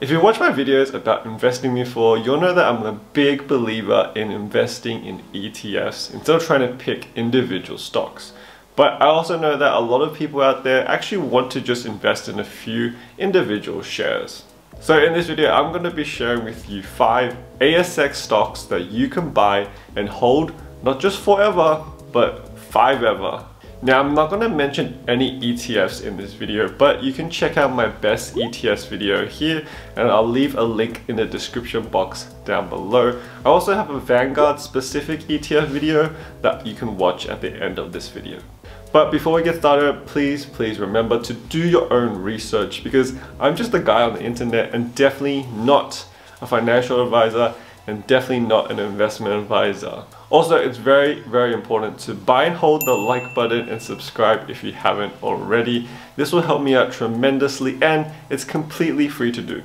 If you watch my videos about investing before, you'll know that I'm a big believer in investing in ETFs instead of trying to pick individual stocks. But I also know that a lot of people out there actually want to just invest in a few individual shares. So in this video, I'm going to be sharing with you 5 ASX stocks that you can buy and hold not just forever, but five ever. Now, I'm not going to mention any ETFs in this video, but you can check out my best ETFs video here, and I'll leave a link in the description box down below. I also have a Vanguard specific ETF video that you can watch at the end of this video. But before we get started, please remember to do your own research, because I'm just a guy on the internet and definitely not a financial advisor and definitely not an investment advisor. Also, it's very important to buy and hold the like button and subscribe if you haven't already. This will help me out tremendously and it's completely free to do.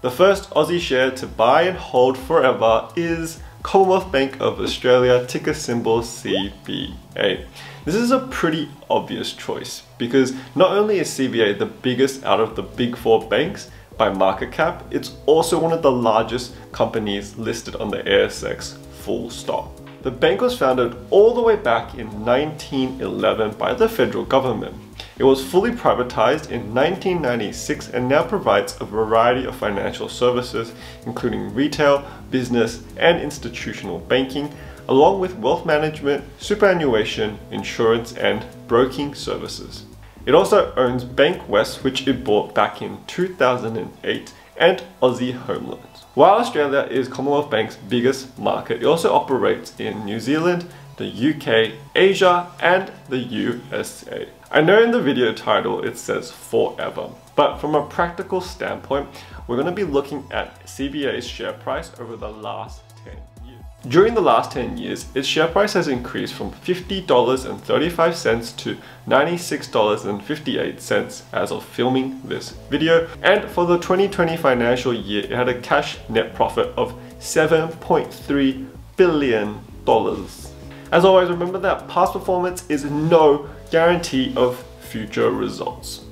The first Aussie share to buy and hold forever is Commonwealth Bank of Australia, ticker symbol CBA. This is a pretty obvious choice because not only is CBA the biggest out of the big four banks by market cap, it's also one of the largest companies listed on the ASX, full stop. The bank was founded all the way back in 1911 by the federal government. It was fully privatized in 1996 and now provides a variety of financial services, including retail, business, and institutional banking, along with wealth management, superannuation, insurance, and broking services. It also owns Bankwest, which it bought back in 2008, and Aussie Home Loans. While Australia is Commonwealth Bank's biggest market, it also operates in New Zealand, the UK, Asia, and the USA. I know in the video title it says forever, but from a practical standpoint, we're going to be looking at CBA's share price over the last 10 years. During the last 10 years, its share price has increased from $50.35 to $96.58 as of filming this video, and for the 2020 financial year, it had a cash net profit of $7.3 billion. As always, remember that past performance is no guarantee of future results.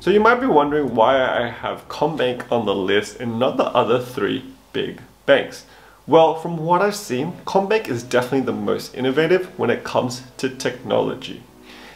So you might be wondering why I have CommBank on the list and not the other three big banks. Well, from what I've seen, CommBank is definitely the most innovative when it comes to technology.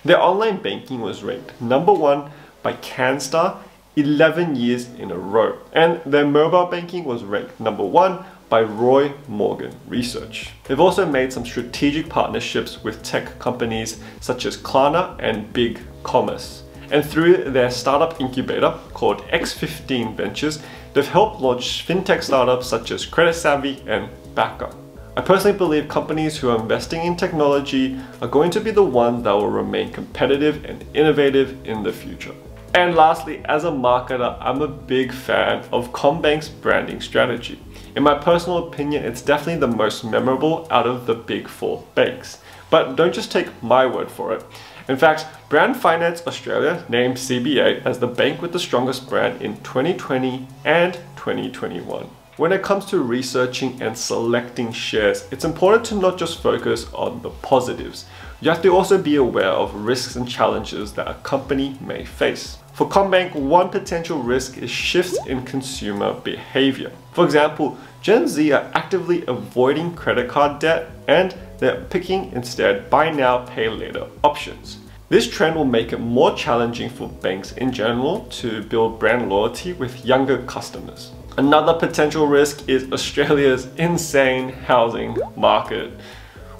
Their online banking was ranked #1 by Canstar 11 years in a row, and their mobile banking was ranked #1 by Roy Morgan Research. They've also made some strategic partnerships with tech companies such as Klarna and Big Commerce. And through their startup incubator called X15 Ventures, they've helped launch fintech startups such as Credit Savvy and Backup. I personally believe companies who are investing in technology are going to be the ones that will remain competitive and innovative in the future. And lastly, as a marketer, I'm a big fan of CommBank's branding strategy. In my personal opinion, it's definitely the most memorable out of the big four banks. But don't just take my word for it. In fact, Brand Finance Australia named CBA as the bank with the strongest brand in 2020 and 2021. When it comes to researching and selecting shares, it's important to not just focus on the positives. You have to also be aware of risks and challenges that a company may face. For CommBank, one potential risk is shifts in consumer behavior. For example, Gen Z are actively avoiding credit card debt and they're picking instead buy now, pay later options. This trend will make it more challenging for banks in general to build brand loyalty with younger customers. Another potential risk is Australia's insane housing market,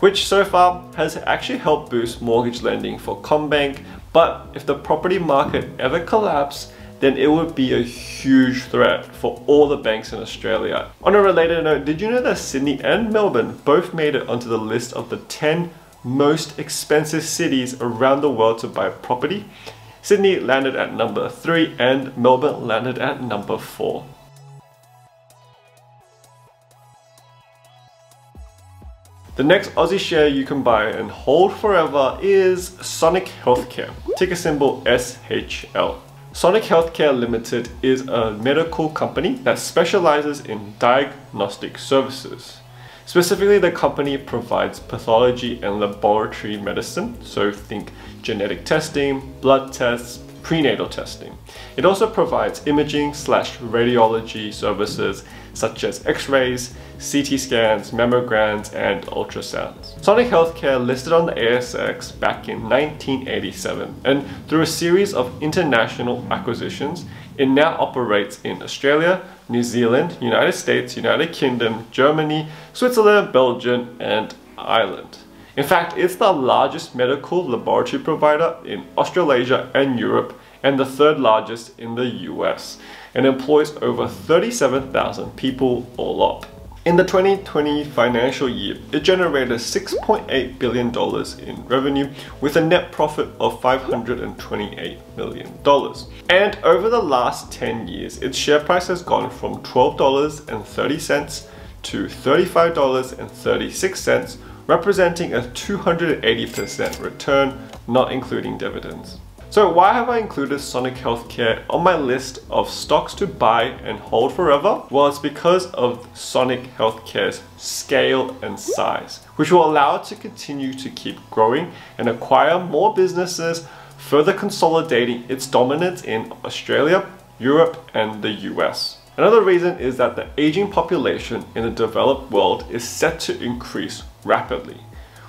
which so far has actually helped boost mortgage lending for CommBank, but if the property market ever collapsed, then it would be a huge threat for all the banks in Australia. On a related note, did you know that Sydney and Melbourne both made it onto the list of the 10 most expensive cities around the world to buy property? Sydney landed at #3 and Melbourne landed at #4. The next Aussie share you can buy and hold forever is Sonic Healthcare, ticker symbol SHL. Sonic Healthcare Limited is a medical company that specializes in diagnostic services. Specifically, the company provides pathology and laboratory medicine, so think genetic testing, blood tests, prenatal testing. It also provides imaging/radiology services such as x-rays, CT scans, mammograms, and ultrasounds. Sonic Healthcare listed on the ASX back in 1987, and through a series of international acquisitions, it now operates in Australia, New Zealand, United States, United Kingdom, Germany, Switzerland, Belgium, and Ireland. In fact, it's the largest medical laboratory provider in Australasia and Europe, and the third largest in the US, and employs over 37,000 people all up. In the 2020 financial year, it generated $6.8 billion in revenue with a net profit of $528 million. And over the last 10 years, its share price has gone from $12.30 to $35.36, representing a 280% return, not including dividends. So why have I included Sonic Healthcare on my list of stocks to buy and hold forever? Well, it's because of Sonic Healthcare's scale and size, which will allow it to continue to keep growing and acquire more businesses, further consolidating its dominance in Australia, Europe, and the US. Another reason is that the aging population in the developed world is set to increase rapidly.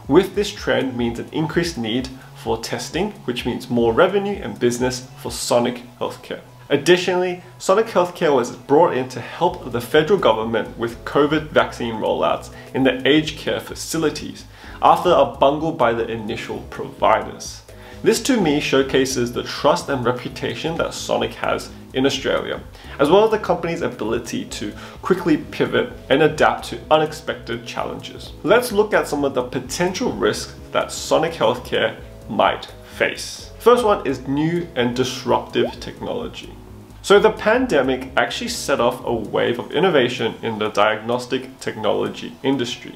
With this trend means an increased need for testing, which means more revenue and business for Sonic Healthcare. Additionally, Sonic Healthcare was brought in to help the federal government with COVID vaccine rollouts in the aged care facilities after a bungle by the initial providers. This to me showcases the trust and reputation that Sonic has in Australia, as well as the company's ability to quickly pivot and adapt to unexpected challenges. Let's look at some of the potential risks that Sonic Healthcare might face. First one is new and disruptive technology. So the pandemic actually set off a wave of innovation in the diagnostic technology industry.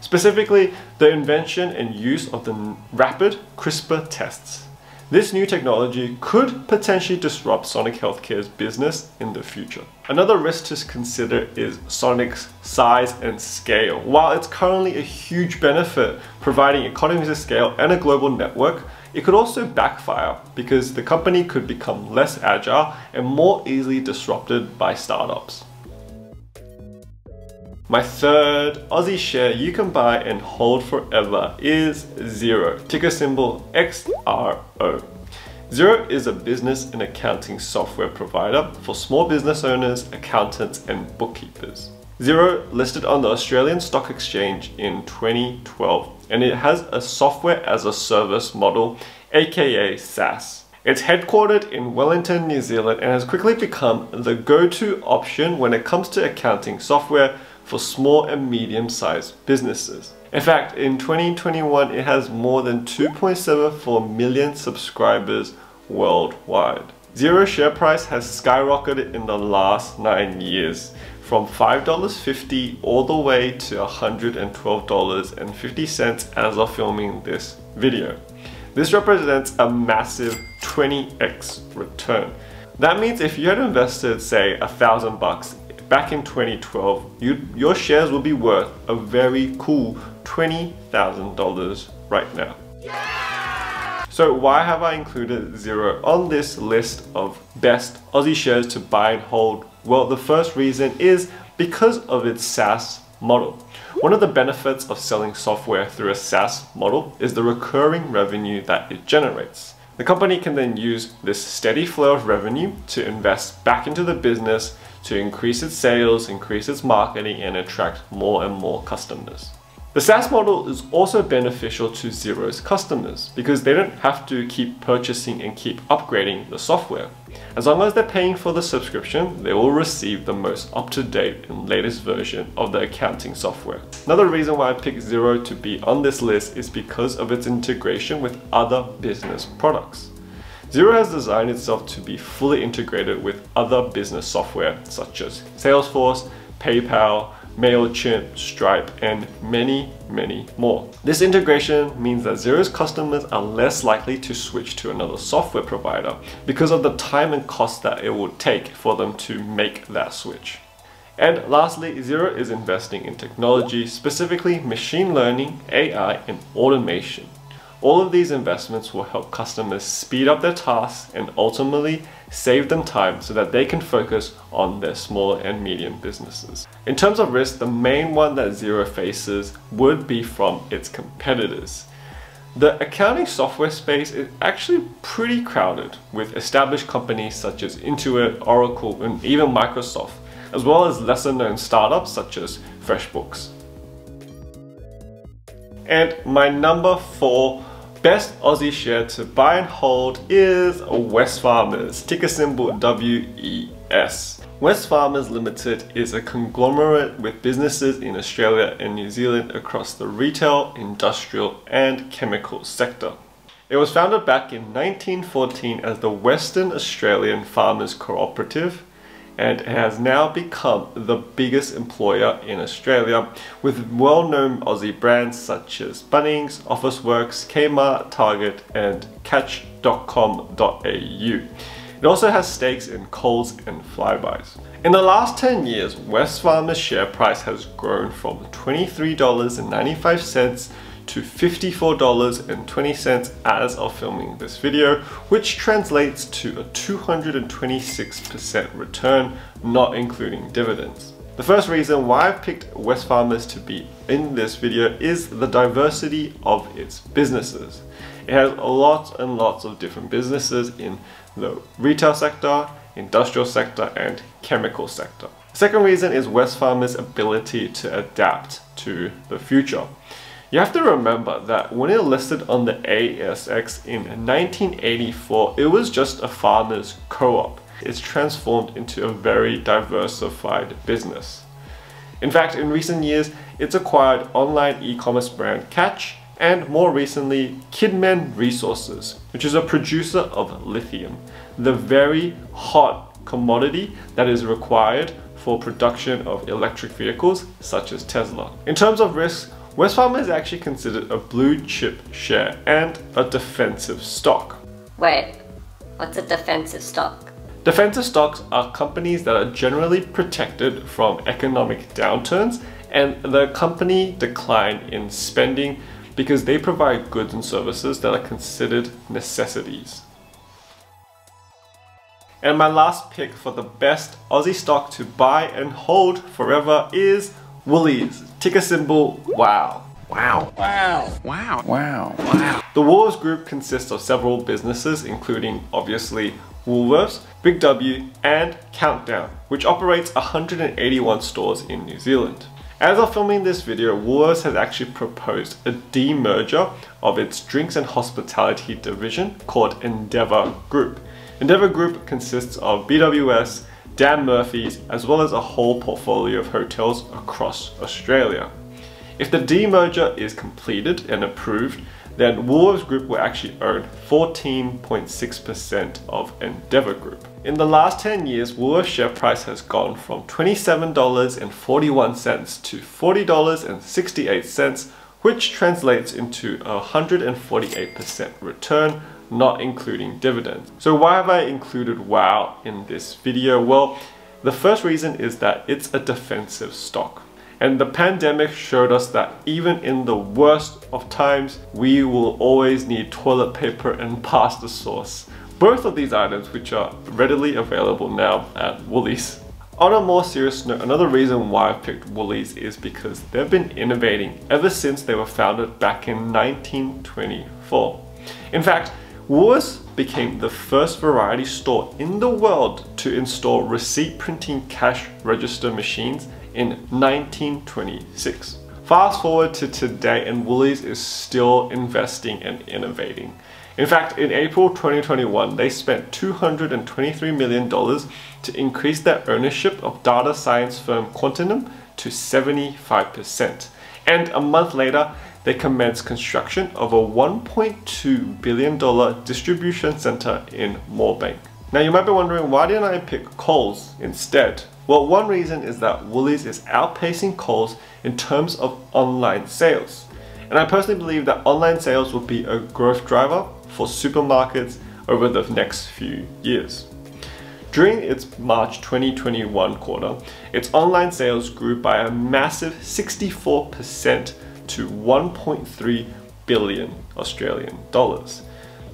Specifically, the invention and use of the rapid CRISPR tests. This new technology could potentially disrupt Sonic Healthcare's business in the future. Another risk to consider is Sonic's size and scale. While it's currently a huge benefit providing economies of scale and a global network, it could also backfire because the company could become less agile and more easily disrupted by startups. My third Aussie share you can buy and hold forever is Xero, ticker symbol XRO. Xero is a business and accounting software provider for small business owners, accountants, and bookkeepers. Xero listed on the Australian Stock Exchange in 2012, and it has a software as a service model, aka SaaS. It's headquartered in Wellington, New Zealand, and has quickly become the go-to option when it comes to accounting software for small and medium-sized businesses. In fact, in 2021, it has more than 2.74 million subscribers worldwide. Xero share price has skyrocketed in the last 9 years, from $5.50 all the way to $112.50 as of filming this video. This represents a massive 20x return. That means if you had invested, say, $1,000 back in 2012, your shares will be worth a very cool $20,000 right now. Yeah! So why have I included Xero on this list of best Aussie shares to buy and hold? Well, the first reason is because of its SaaS model. One of the benefits of selling software through a SaaS model is the recurring revenue that it generates. The company can then use this steady flow of revenue to invest back into the business to increase its sales, increase its marketing, and attract more and more customers. The SaaS model is also beneficial to Xero's customers because they don't have to keep purchasing and keep upgrading the software. As long as they're paying for the subscription, they will receive the most up-to-date and latest version of the accounting software. Another reason why I picked Xero to be on this list is because of its integration with other business products. Xero has designed itself to be fully integrated with other business software such as Salesforce, PayPal, MailChimp, Stripe, and many, many more. This integration means that Xero's customers are less likely to switch to another software provider because of the time and cost that it would take for them to make that switch. And lastly, Xero is investing in technology, specifically machine learning, AI, and automation. All of these investments will help customers speed up their tasks and ultimately save them time so that they can focus on their small and medium businesses. In terms of risk, the main one that Xero faces would be from its competitors. The accounting software space is actually pretty crowded with established companies such as Intuit, Oracle, and even Microsoft, as well as lesser known startups such as FreshBooks. And my number 4 best Aussie share to buy and hold is Wesfarmers, ticker symbol WES. Wesfarmers Limited is a conglomerate with businesses in Australia and New Zealand across the retail, industrial and chemical sector. It was founded back in 1914 as the Western Australian Farmers Cooperative, and it has now become the biggest employer in Australia, with well-known Aussie brands such as Bunnings, Officeworks, Kmart, Target and catch.com.au. It also has stakes in Coles and Flybys. In the last 10 years, Wesfarmers' share price has grown from $23.95 to $54.20 as of filming this video, which translates to a 226% return, not including dividends. The first reason why I've picked Wesfarmers to be in this video is the diversity of its businesses. It has lots and lots of different businesses in the retail sector, industrial sector and chemical sector. The second reason is Wesfarmers' ability to adapt to the future. You have to remember that when it listed on the ASX in 1984, it was just a farmer's co-op. It's transformed into a very diversified business. In fact, in recent years, it's acquired online e-commerce brand Catch and more recently Kidman Resources, which is a producer of lithium, the very hot commodity that is required for production of electric vehicles such as Tesla. In terms of risk, Wesfarmers is actually considered a blue chip share and a defensive stock. Wait, what's a defensive stock? Defensive stocks are companies that are generally protected from economic downturns and the company decline in spending because they provide goods and services that are considered necessities. And my last pick for the best Aussie stock to buy and hold forever is Woolies, ticker symbol WOW. Wow. Wow. Wow. Wow. Wow. The Woolworths Group consists of several businesses, including obviously Woolworths, Big W and Countdown, which operates 181 stores in New Zealand. As of filming this video, Woolworths has actually proposed a demerger of its drinks and hospitality division called Endeavour Group. Endeavour Group consists of BWS, Dan Murphy's, as well as a whole portfolio of hotels across Australia. If the demerger is completed and approved, then Woolworths Group will actually own 14.6% of Endeavour Group. In the last 10 years, Woolworths share price has gone from $27.41 to $40.68, which translates into a 148% return, not including dividends. So why have I included WOW in this video? Well, the first reason is that it's a defensive stock. And the pandemic showed us that even in the worst of times, we will always need toilet paper and pasta sauce. Both of these items which are readily available now at Woolies. On a more serious note, another reason why I picked Woolies is because they've been innovating ever since they were founded back in 1924. In fact, Woolworths became the first variety store in the world to install receipt printing cash register machines in 1926. Fast forward to today and Woolies is still investing and innovating. In fact, in April 2021, they spent $223 million to increase their ownership of data science firm Quantinum to 75%. And a month later, they commenced construction of a $1.2 billion distribution center in Moorebank. Now you might be wondering, why didn't I pick Coles instead? Well, one reason is that Woolies is outpacing Coles in terms of online sales. And I personally believe that online sales will be a growth driver for supermarkets over the next few years. During its March 2021 quarter, its online sales grew by a massive 64% to $1.3 billion Australian dollars.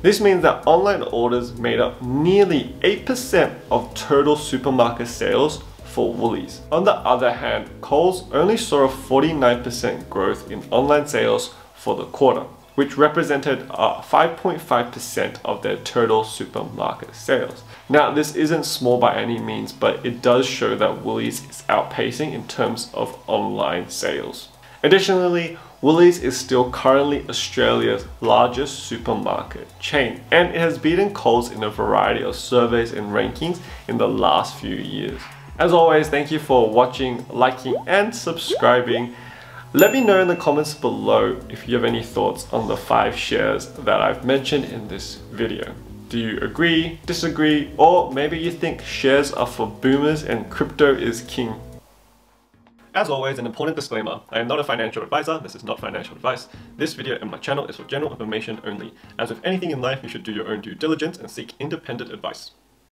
This means that online orders made up nearly 8% of total supermarket sales for Woolies. On the other hand, Coles only saw a 49% growth in online sales for the quarter, which represented 5.5% of their total supermarket sales. Now, this isn't small by any means, but it does show that Woolies is outpacing in terms of online sales. Additionally, Woolies is still currently Australia's largest supermarket chain, and it has beaten Coles in a variety of surveys and rankings in the last few years. As always, thank you for watching, liking and subscribing. Let me know in the comments below if you have any thoughts on the 5 shares that I've mentioned in this video. Do you agree, disagree, or maybe you think shares are for boomers and crypto is king? As always, an important disclaimer, I am not a financial advisor, this is not financial advice. This video and my channel is for general information only. As with anything in life, you should do your own due diligence and seek independent advice.